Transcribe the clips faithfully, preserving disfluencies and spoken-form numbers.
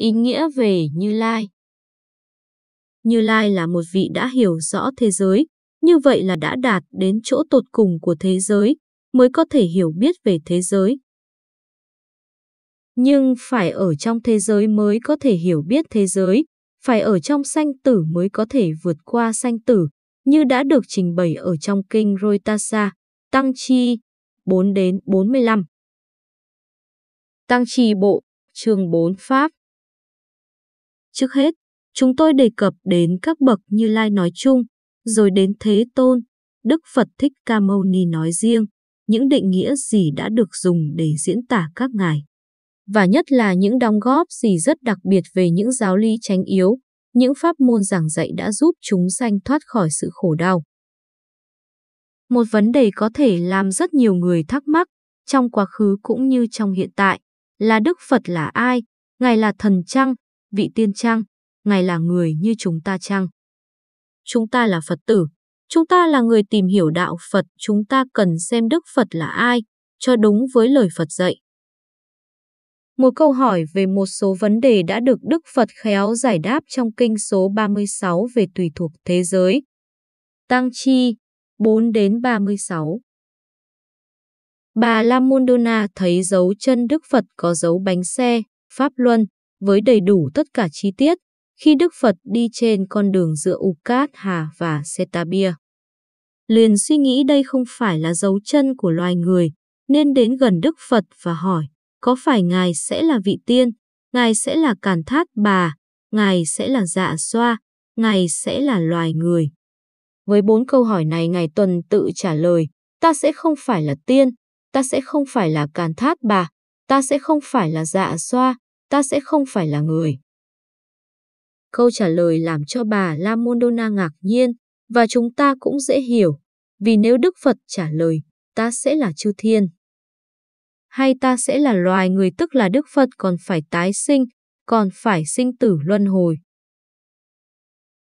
Ý nghĩa về Như Lai. Như Lai là một vị đã hiểu rõ thế giới, như vậy là đã đạt đến chỗ tột cùng của thế giới, mới có thể hiểu biết về thế giới. Nhưng phải ở trong thế giới mới có thể hiểu biết thế giới, phải ở trong sanh tử mới có thể vượt qua sanh tử, như đã được trình bày ở trong Kinh Rohitassa, Tăng Chi bốn đến bốn mươi lăm. Tăng Chi Bộ, chương bốn Pháp. Trước hết, chúng tôi đề cập đến các bậc Như Lai nói chung, rồi đến Thế Tôn, Đức Phật Thích Ca Mâu Ni nói riêng, những định nghĩa gì đã được dùng để diễn tả các ngài. Và nhất là những đóng góp gì rất đặc biệt về những giáo lý chánh yếu, những pháp môn giảng dạy đã giúp chúng sanh thoát khỏi sự khổ đau. Một vấn đề có thể làm rất nhiều người thắc mắc, trong quá khứ cũng như trong hiện tại, là Đức Phật là ai? Ngài là thần chăng? Vị tiên chăng? Ngài là người như chúng ta chăng? Chúng ta là Phật tử, chúng ta là người tìm hiểu đạo Phật, chúng ta cần xem Đức Phật là ai, cho đúng với lời Phật dạy. Một câu hỏi về một số vấn đề đã được Đức Phật khéo giải đáp trong kinh số ba mươi sáu về tùy thuộc thế giới. Tăng Chi bốn đến ba mươi sáu. Bà La Môn Dona thấy dấu chân Đức Phật có dấu bánh xe, pháp luân, với đầy đủ tất cả chi tiết, khi Đức Phật đi trên con đường giữa Ukkatha và Setabbya. Liền suy nghĩ đây không phải là dấu chân của loài người, nên đến gần Đức Phật và hỏi, có phải Ngài sẽ là vị tiên, Ngài sẽ là Càn Thát Bà, Ngài sẽ là Dạ Xoa, Ngài sẽ là loài người. Với bốn câu hỏi này Ngài tuần tự trả lời, ta sẽ không phải là tiên, ta sẽ không phải là Càn Thát Bà, ta sẽ không phải là Dạ Xoa, ta sẽ không phải là người. Câu trả lời làm cho bà La Môn Dona ngạc nhiên, và chúng ta cũng dễ hiểu, vì nếu Đức Phật trả lời, ta sẽ là chư thiên, hay ta sẽ là loài người, tức là Đức Phật còn phải tái sinh, còn phải sinh tử luân hồi.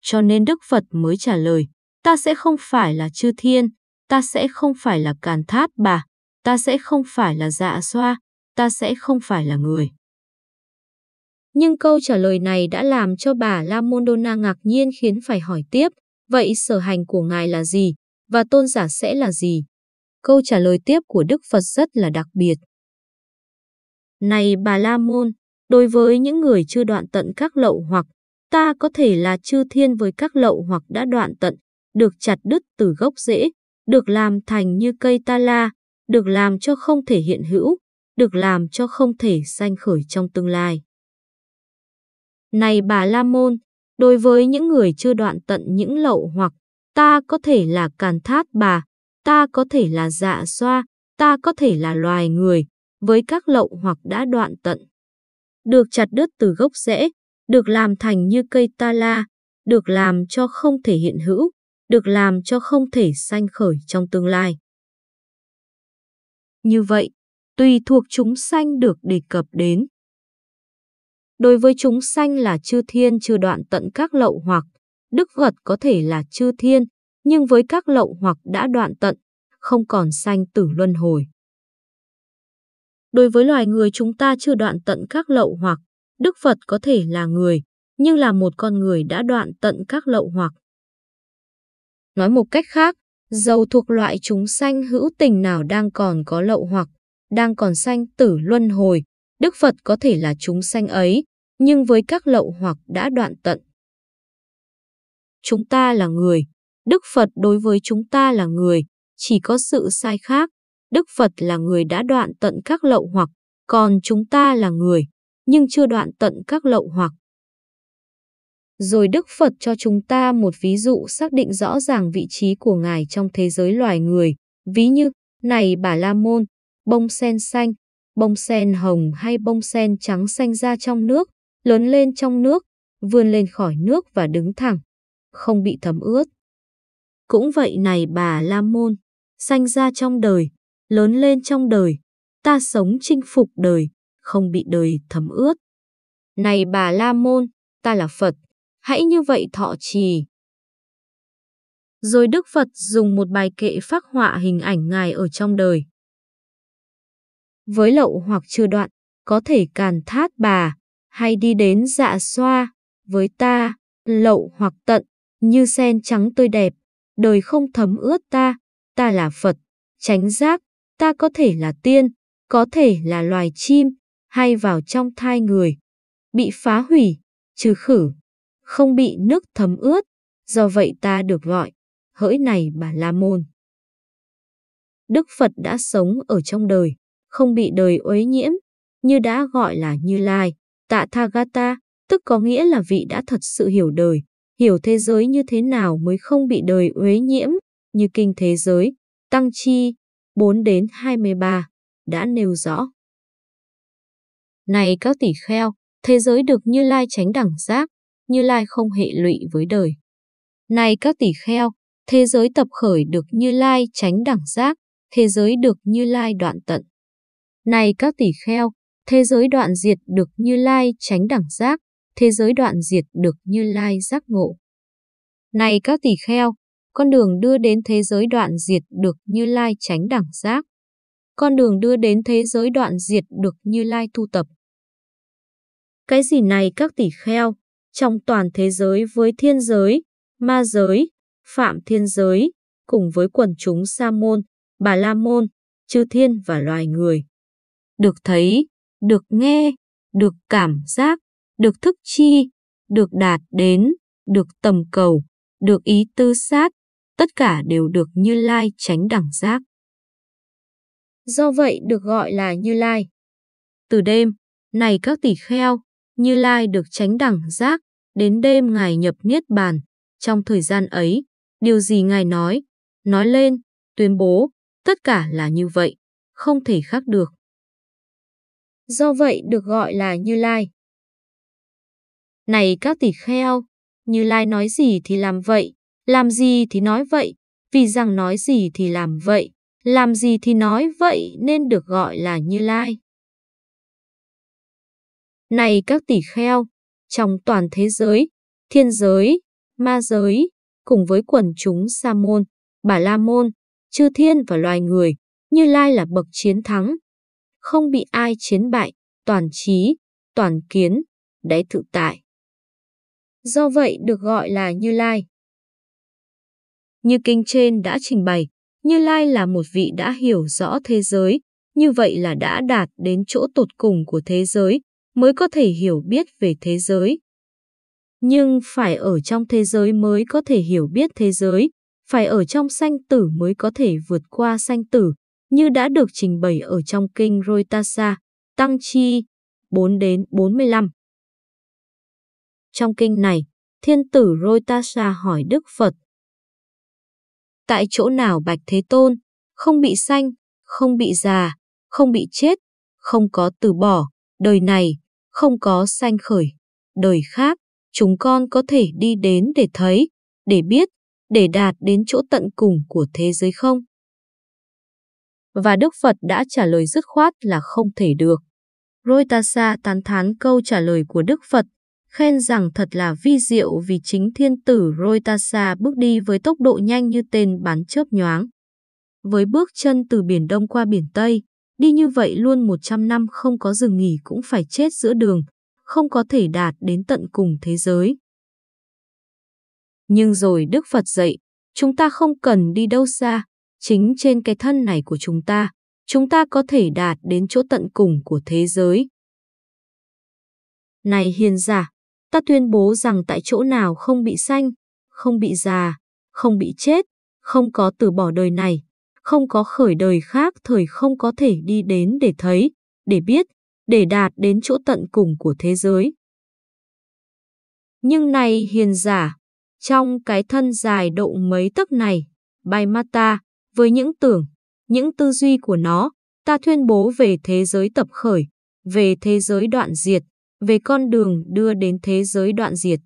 Cho nên Đức Phật mới trả lời, ta sẽ không phải là chư thiên, ta sẽ không phải là Càn Thát Bà, ta sẽ không phải là Dạ Xoa, ta sẽ không phải là người. Nhưng câu trả lời này đã làm cho bà La Môn Dona ngạc nhiên khiến phải hỏi tiếp, vậy sở hành của Ngài là gì, và tôn giả sẽ là gì? Câu trả lời tiếp của Đức Phật rất là đặc biệt. Này bà La Môn, đối với những người chưa đoạn tận các lậu hoặc, ta có thể là chư thiên với các lậu hoặc đã đoạn tận, được chặt đứt từ gốc rễ, được làm thành như cây ta la, được làm cho không thể hiện hữu, được làm cho không thể sanh khởi trong tương lai. Này bà La Môn, đối với những người chưa đoạn tận những lậu hoặc, ta có thể là Càn Thát Bà, ta có thể là Dạ Xoa, ta có thể là loài người, với các lậu hoặc đã đoạn tận. Được chặt đứt từ gốc rễ, được làm thành như cây ta la, được làm cho không thể hiện hữu, được làm cho không thể sanh khởi trong tương lai. Như vậy, tùy thuộc chúng sanh được đề cập đến. Đối với chúng sanh là chư thiên chưa đoạn tận các lậu hoặc, Đức Phật có thể là chư thiên, nhưng với các lậu hoặc đã đoạn tận, không còn sanh tử luân hồi. Đối với loài người chúng ta chưa đoạn tận các lậu hoặc, Đức Phật có thể là người, nhưng là một con người đã đoạn tận các lậu hoặc. Nói một cách khác, dầu thuộc loại chúng sanh hữu tình nào đang còn có lậu hoặc, đang còn sanh tử luân hồi, Đức Phật có thể là chúng sanh ấy, nhưng với các lậu hoặc đã đoạn tận. Chúng ta là người, Đức Phật đối với chúng ta là người, chỉ có sự sai khác. Đức Phật là người đã đoạn tận các lậu hoặc, còn chúng ta là người, nhưng chưa đoạn tận các lậu hoặc. Rồi Đức Phật cho chúng ta một ví dụ xác định rõ ràng vị trí của Ngài trong thế giới loài người, ví như, này bà La Môn, bông sen xanh, bông sen hồng hay bông sen trắng xanh ra trong nước, lớn lên trong nước, vươn lên khỏi nước và đứng thẳng, không bị thấm ướt. Cũng vậy này bà La Môn, sanh ra trong đời, lớn lên trong đời, ta sống chinh phục đời, không bị đời thấm ướt. Này bà La Môn, ta là Phật, hãy như vậy thọ trì. Rồi Đức Phật dùng một bài kệ phác họa hình ảnh Ngài ở trong đời. Với lậu hoặc chưa đoạn, có thể Càn Thát Bà, hay đi đến dạ xoa, với ta, lậu hoặc tận, như sen trắng tươi đẹp, đời không thấm ướt ta, ta là Phật, chánh giác, ta có thể là tiên, có thể là loài chim, hay vào trong thai người, bị phá hủy, trừ khử, không bị nước thấm ướt, do vậy ta được gọi, hỡi này Bà La Môn. Đức Phật đã sống ở trong đời, không bị đời uế nhiễm, như đã gọi là Như Lai, Tathàgata, tức có nghĩa là vị đã thật sự hiểu đời, hiểu thế giới như thế nào mới không bị đời uế nhiễm, như Kinh Thế Giới, Tăng Chi, bốn đến hai mươi ba, đã nêu rõ. Này các tỷ kheo, thế giới được Như Lai chánh đẳng giác, Như Lai không hệ lụy với đời. Này các tỷ kheo, thế giới tập khởi được Như Lai chánh đẳng giác, thế giới được Như Lai đoạn tận. Này các tỷ kheo, thế giới đoạn diệt được Như Lai chánh đẳng giác, thế giới đoạn diệt được Như Lai giác ngộ. Này các tỷ kheo, con đường đưa đến thế giới đoạn diệt được Như Lai chánh đẳng giác. Con đường đưa đến thế giới đoạn diệt được Như Lai tu tập. Cái gì này các tỷ kheo, trong toàn thế giới với thiên giới, ma giới, phạm thiên giới, cùng với quần chúng sa môn, bà la môn, chư thiên và loài người. Được thấy, được nghe, được cảm giác, được thức chi, được đạt đến, được tầm cầu, được ý tư sát, tất cả đều được Như Lai chánh đẳng giác. Do vậy được gọi là Như Lai. Từ đêm, này các tỷ kheo, Như Lai được chánh đẳng giác, đến đêm Ngài nhập Niết Bàn. Trong thời gian ấy, điều gì Ngài nói, nói lên, tuyên bố, tất cả là như vậy, không thể khác được. Do vậy được gọi là Như Lai. Này các tỷ kheo, Như Lai nói gì thì làm vậy, làm gì thì nói vậy, vì rằng nói gì thì làm vậy, làm gì thì nói vậy nên được gọi là Như Lai. Này các tỷ kheo, trong toàn thế giới, thiên giới, ma giới, cùng với quần chúng sa môn, bà la môn, chư thiên và loài người, Như Lai là bậc chiến thắng. Không bị ai chiến bại, toàn trí, toàn kiến, đáy tự tại. Do vậy được gọi là Như Lai. Như kinh trên đã trình bày, Như Lai là một vị đã hiểu rõ thế giới, như vậy là đã đạt đến chỗ tột cùng của thế giới, mới có thể hiểu biết về thế giới. Nhưng phải ở trong thế giới mới có thể hiểu biết thế giới, phải ở trong sanh tử mới có thể vượt qua sanh tử, như đã được trình bày ở trong Kinh Rohitassa, Tăng Chi, bốn đến bốn mươi lăm. Trong kinh này, thiên tử Rohitassa hỏi Đức Phật: Tại chỗ nào bạch Thế Tôn, không bị sanh, không bị già, không bị chết, không có từ bỏ, đời này, không có sanh khởi, đời khác, chúng con có thể đi đến để thấy, để biết, để đạt đến chỗ tận cùng của thế giới không? Và Đức Phật đã trả lời dứt khoát là không thể được. Rohitassa tán thán câu trả lời của Đức Phật, khen rằng thật là vi diệu vì chính thiên tử Rohitassa bước đi với tốc độ nhanh như tên bắn chớp nhoáng. Với bước chân từ biển Đông qua biển Tây, đi như vậy luôn một trăm năm không có dừng nghỉ cũng phải chết giữa đường, không có thể đạt đến tận cùng thế giới. Nhưng rồi Đức Phật dạy, chúng ta không cần đi đâu xa, chính trên cái thân này của chúng ta, chúng ta có thể đạt đến chỗ tận cùng của thế giới. Này hiền giả, ta tuyên bố rằng tại chỗ nào không bị sanh, không bị già, không bị chết, không có từ bỏ đời này, không có khởi đời khác thời không có thể đi đến để thấy, để biết, để đạt đến chỗ tận cùng của thế giới. Nhưng này hiền giả, trong cái thân dài độ mấy tấc này, Bài Ma Ta, với những tưởng, những tư duy của nó, ta tuyên bố về thế giới tập khởi, về thế giới đoạn diệt, về con đường đưa đến thế giới đoạn diệt.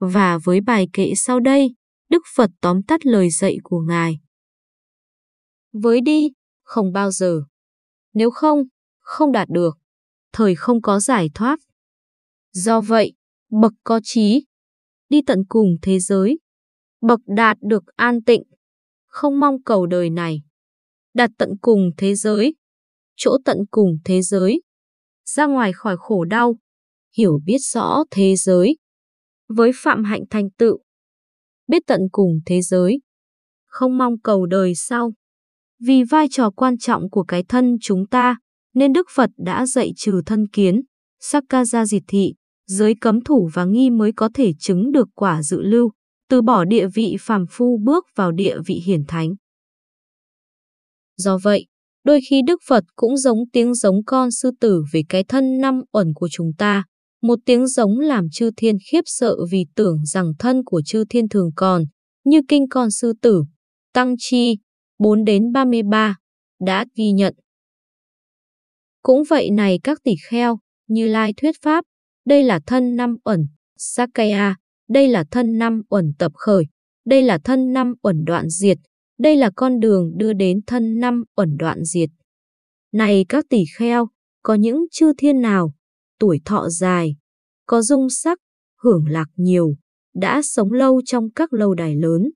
Và với bài kệ sau đây, Đức Phật tóm tắt lời dạy của Ngài. Với đi, không bao giờ. Nếu không, không đạt được. Thời không có giải thoát. Do vậy, bậc có trí, đi tận cùng thế giới. Bậc đạt được an tịnh, không mong cầu đời này. Đạt tận cùng thế giới, chỗ tận cùng thế giới, ra ngoài khỏi khổ đau, hiểu biết rõ thế giới, với phạm hạnh thành tựu, biết tận cùng thế giới, không mong cầu đời sau. Vì vai trò quan trọng của cái thân chúng ta, nên Đức Phật đã dạy trừ thân kiến, sakka ra diệt thị, giới cấm thủ và nghi mới có thể chứng được quả dự lưu, từ bỏ địa vị phàm phu bước vào địa vị hiển thánh. Do vậy, đôi khi Đức Phật cũng giống tiếng giống con sư tử về cái thân năm uẩn của chúng ta, một tiếng giống làm chư thiên khiếp sợ vì tưởng rằng thân của chư thiên thường còn, như kinh con sư tử, Tăng Chi, bốn đến ba mươi ba, đã ghi nhận. Cũng vậy này các tỷ kheo, Như Lai thuyết pháp, đây là thân năm uẩn, Sakaya, đây là thân năm uẩn tập khởi, đây là thân năm uẩn đoạn diệt, đây là con đường đưa đến thân năm uẩn đoạn diệt. Này các tỷ kheo, có những chư thiên nào, tuổi thọ dài, có dung sắc, hưởng lạc nhiều, đã sống lâu trong các lâu đài lớn.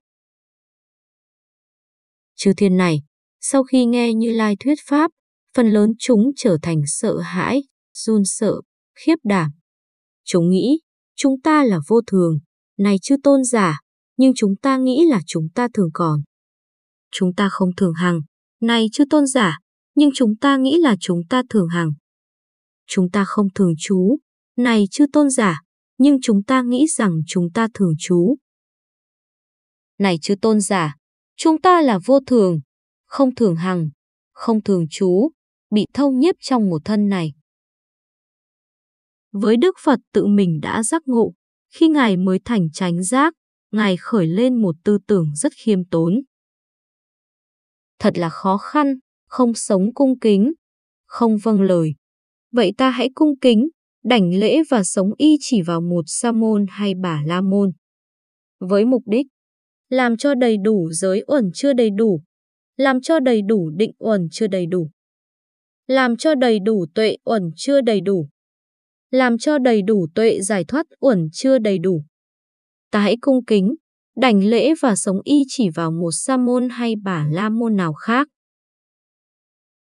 Chư thiên này, sau khi nghe Như Lai thuyết pháp, phần lớn chúng trở thành sợ hãi, run sợ, khiếp đảm. Chúng nghĩ, chúng ta là vô thường, này chư tôn giả, nhưng chúng ta nghĩ là chúng ta thường còn. Chúng ta không thường hằng, này chư tôn giả, nhưng chúng ta nghĩ là chúng ta thường hằng. Chúng ta không thường trú, này chư tôn giả, nhưng chúng ta nghĩ rằng chúng ta thường trú. Này chư tôn giả, chúng ta là vô thường, không thường hằng, không thường trú, bị thâu nhiếp trong một thân này. Với Đức Phật tự mình đã giác ngộ, khi Ngài mới thành chánh giác, Ngài khởi lên một tư tưởng rất khiêm tốn. Thật là khó khăn, không sống cung kính, không vâng lời. Vậy ta hãy cung kính, đảnh lễ và sống y chỉ vào một sa môn hay bà la môn. Với mục đích, làm cho đầy đủ giới uẩn chưa đầy đủ, làm cho đầy đủ định uẩn chưa đầy đủ, làm cho đầy đủ tuệ uẩn chưa đầy đủ, làm cho đầy đủ tuệ giải thoát uẩn chưa đầy đủ. Ta hãy cung kính, đảnh lễ và sống y chỉ vào một sa môn hay bà la môn nào khác.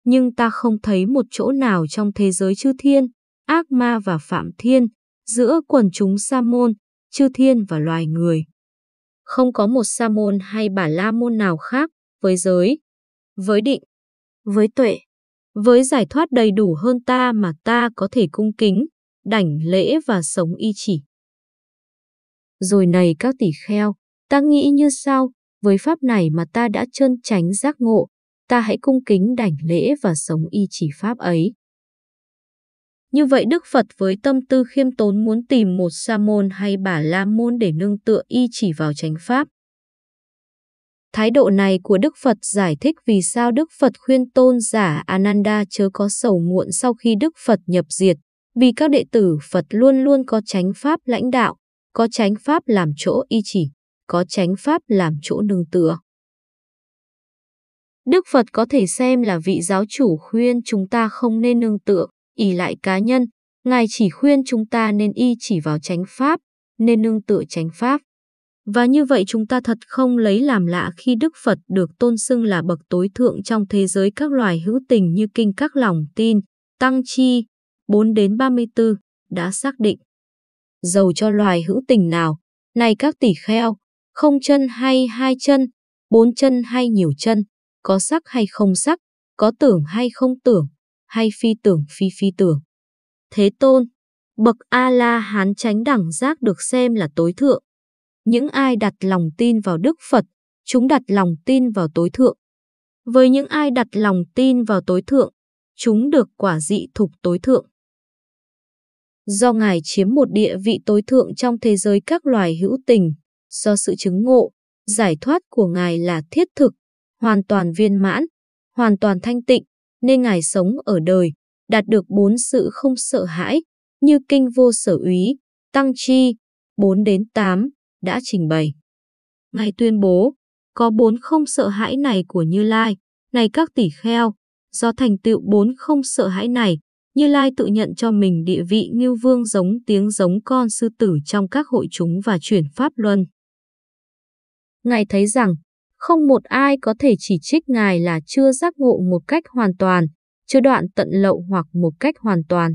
Nhưng ta không thấy một chỗ nào trong thế giới chư thiên, ác ma và phạm thiên, giữa quần chúng sa môn, chư thiên và loài người. Không có một sa môn hay bà la môn nào khác với giới, với định, với tuệ, với giải thoát đầy đủ hơn ta mà ta có thể cung kính, đảnh lễ và sống y chỉ. Rồi này các tỷ kheo, ta nghĩ như sau, với pháp này mà ta đã chân chánh giác ngộ, ta hãy cung kính đảnh lễ và sống y chỉ pháp ấy. Như vậy Đức Phật với tâm tư khiêm tốn muốn tìm một sa môn hay bà la môn để nương tựa y chỉ vào chánh pháp. Thái độ này của Đức Phật giải thích vì sao Đức Phật khuyên tôn giả Ananda chớ có sầu muộn sau khi Đức Phật nhập diệt, vì các đệ tử Phật luôn luôn có chánh pháp lãnh đạo, có chánh pháp làm chỗ y chỉ, có chánh pháp làm chỗ nương tựa. Đức Phật có thể xem là vị giáo chủ khuyên chúng ta không nên nương tựa, ỷ lại cá nhân, Ngài chỉ khuyên chúng ta nên y chỉ vào chánh pháp, nên nương tựa chánh pháp. Và như vậy chúng ta thật không lấy làm lạ khi Đức Phật được tôn xưng là bậc tối thượng trong thế giới các loài hữu tình như kinh các lòng tin, Tăng Chi, bốn đến ba mươi tư, đã xác định. Dầu cho loài hữu tình nào, này các tỷ kheo, không chân hay hai chân, bốn chân hay nhiều chân, có sắc hay không sắc, có tưởng hay không tưởng, hay phi tưởng phi phi tưởng. Thế Tôn, bậc A-la-hán chánh đẳng giác được xem là tối thượng. Những ai đặt lòng tin vào Đức Phật, chúng đặt lòng tin vào tối thượng. Với những ai đặt lòng tin vào tối thượng, chúng được quả dị thục tối thượng. Do Ngài chiếm một địa vị tối thượng trong thế giới các loài hữu tình, do sự chứng ngộ, giải thoát của Ngài là thiết thực, hoàn toàn viên mãn, hoàn toàn thanh tịnh, nên Ngài sống ở đời, đạt được bốn sự không sợ hãi, như kinh vô sở úy, Tăng Chi, bốn đến tám, đã trình bày. Ngài tuyên bố, có bốn không sợ hãi này của Như Lai, này các tỷ kheo, do thành tựu bốn không sợ hãi này, Như Lai tự nhận cho mình địa vị ngưu vương giống tiếng giống con sư tử trong các hội chúng và chuyển pháp luân. Ngài thấy rằng, không một ai có thể chỉ trích Ngài là chưa giác ngộ một cách hoàn toàn, chưa đoạn tận lậu hoặc một cách hoàn toàn,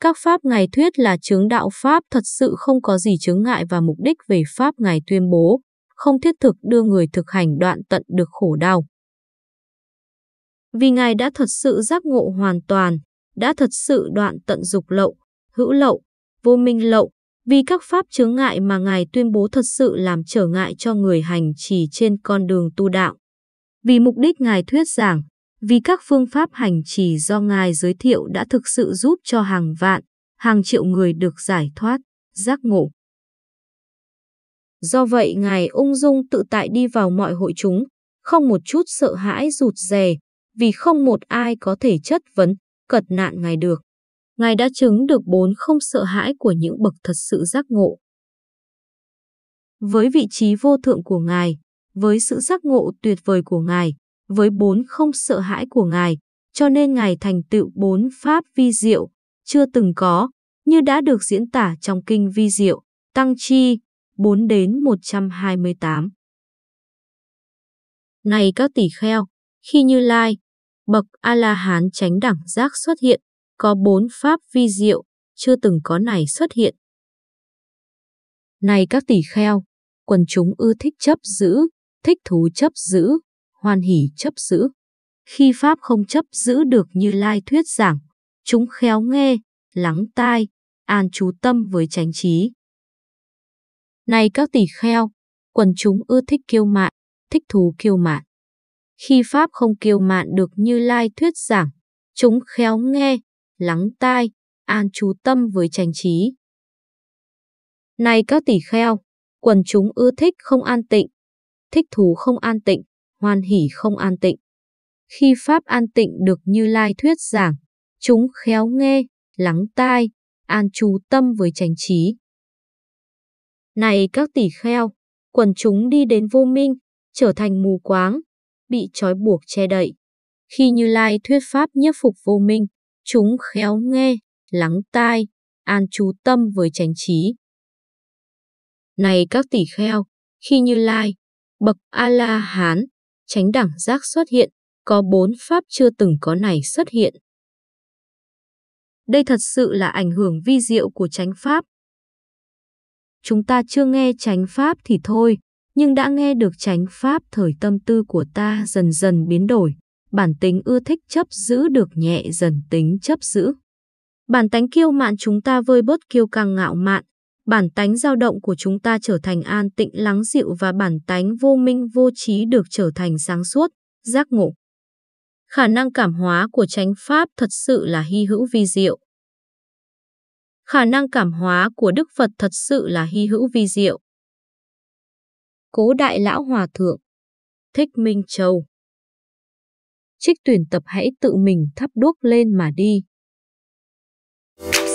Các pháp Ngài thuyết là chứng đạo Pháp thật sự không có gì chướng ngại và mục đích về Pháp Ngài tuyên bố, không thiết thực đưa người thực hành đoạn tận được khổ đau. Vì Ngài đã thật sự giác ngộ hoàn toàn, đã thật sự đoạn tận dục lậu, hữu lậu, vô minh lậu, vì các pháp chướng ngại mà Ngài tuyên bố thật sự làm trở ngại cho người hành trì trên con đường tu đạo. Vì mục đích Ngài thuyết giảng, vì các phương pháp hành trì do Ngài giới thiệu đã thực sự giúp cho hàng vạn, hàng triệu người được giải thoát, giác ngộ. Do vậy Ngài ung dung tự tại đi vào mọi hội chúng, không một chút sợ hãi rụt rè, vì không một ai có thể chất vấn, cật nạn Ngài được. Ngài đã chứng được bốn không sợ hãi của những bậc thật sự giác ngộ. Với vị trí vô thượng của Ngài, với sự giác ngộ tuyệt vời của Ngài, với bốn không sợ hãi của Ngài, cho nên Ngài thành tựu bốn pháp vi diệu, chưa từng có, như đã được diễn tả trong Kinh Vi Diệu, Tăng Chi, bốn đến một trăm hai mươi tám. Này các tỷ kheo, khi Như Lai, bậc A-la-hán chánh đẳng giác xuất hiện, có bốn pháp vi diệu, chưa từng có này xuất hiện. Này các tỷ kheo, quần chúng ưa thích chấp giữ, thích thú chấp giữ, hoan hỉ chấp giữ. Khi pháp không chấp giữ được Như Lai thuyết giảng, chúng khéo nghe, lắng tai, an trú tâm với chánh trí. Này các tỷ kheo, quần chúng ưa thích kiêu mạn, thích thú kiêu mạn. Khi pháp không kiêu mạn được Như Lai thuyết giảng, chúng khéo nghe, lắng tai, an trú tâm với chánh trí. Này các tỷ kheo, quần chúng ưa thích không an tịnh, thích thú không an tịnh, hoan hỉ không an tịnh. Khi pháp an tịnh được Như Lai thuyết giảng, chúng khéo nghe, lắng tai, an trú tâm với chánh trí. Này các tỷ kheo, quần chúng đi đến vô minh, trở thành mù quáng, bị trói buộc che đậy. Khi Như Lai thuyết pháp nhiếp phục vô minh, chúng khéo nghe, lắng tai, an trú tâm với chánh trí. Này các tỷ kheo, khi Như Lai, bậc A-la-hán, chánh đẳng giác xuất hiện, có bốn pháp chưa từng có này xuất hiện. Đây thật sự là ảnh hưởng vi diệu của chánh pháp. Chúng ta chưa nghe chánh pháp thì thôi, nhưng đã nghe được chánh pháp thời tâm tư của ta dần dần biến đổi. Bản tính ưa thích chấp giữ được nhẹ dần tính chấp giữ. Bản tánh kiêu mạn chúng ta vơi bớt kiêu căng ngạo mạn. Bản tánh dao động của chúng ta trở thành an tịnh lắng dịu và bản tánh vô minh vô trí được trở thành sáng suốt, giác ngộ. Khả năng cảm hóa của chánh pháp thật sự là hy hữu vi diệu. Khả năng cảm hóa của Đức Phật thật sự là hy hữu vi diệu. Cố Đại Lão Hòa Thượng Thích Minh Châu. Trích tuyển tập Hãy Tự Mình Thắp Đuốc Lên Mà Đi.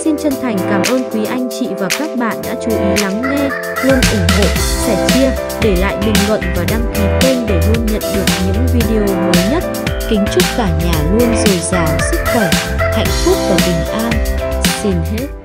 Xin chân thành cảm ơn quý anh chị và các bạn đã chú ý lắng nghe, luôn ủng hộ, sẻ chia, để lại bình luận và đăng ký kênh để luôn nhận được những video mới nhất. Kính chúc cả nhà luôn dồi dào sức khỏe, hạnh phúc và bình an. Xin hết.